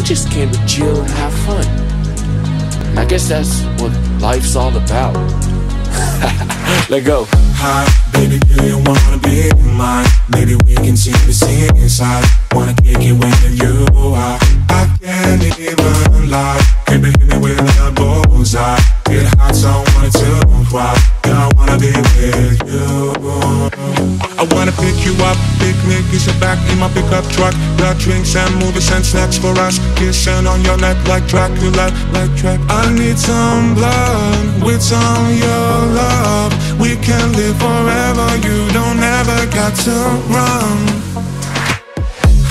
We just came to chill and have fun. And I guess that's what life's all about. Let go. Hi, baby, do you wanna be mine? Maybe we can see the scene inside. Wanna kick it when you are. I can't even lie. Can't hit me with a bullseye. Get hot, so I wanted to cry. I wanna be with you. I wanna pick you up, picnic, kiss your back in my pickup truck. Got drinks and movies and snacks for us. Kissing on your neck like Dracula, like Dracula. I need some blood with some of your love. We can live forever, you don't ever got to run.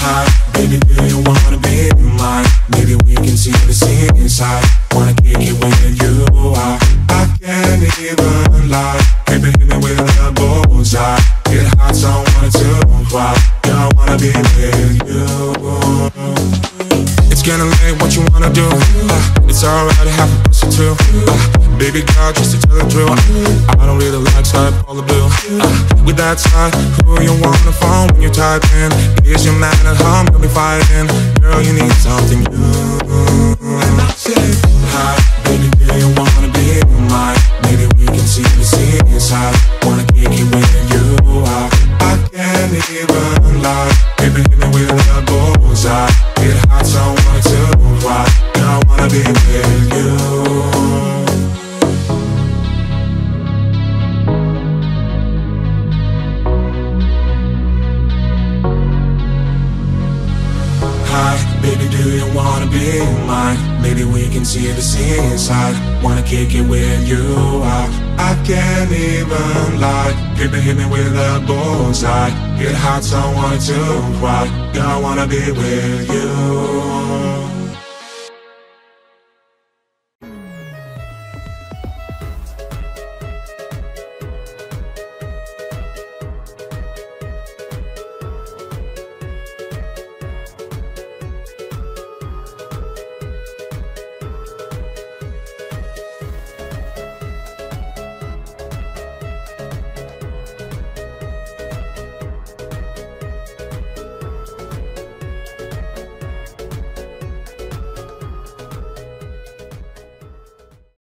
Hi, baby, do you wanna be mine? Maybe we can see the scene inside. Wanna kick it when you are. I can't even lie. Can't hit me with a bullseye. Get hot, so I wanted to cry. Girl, I wanna be with you. It's getting late, what you wanna do? It's alright to have a pussy too. Baby girl, just to tell the truth, I don't really like type all the blue. With that side, who you wanna phone when you type in? Is your man at home? You'll be fighting. Girl, you need something new. And I say, hi, baby, do you wanna be mine? Maybe we can see the scene inside. Wanna kick it when you are. I can't even lie. Baby, hit me with a bullseye. Get hot, so I wanted to cry. Girl, I wanna be with you. Baby, do you wanna be mine? Maybe we can see the scene inside. Wanna kick it where you are. I can't even lie. Baby, hit me with a bullseye. Get hot, so I wanted to cry. Girl, I wanna be with you.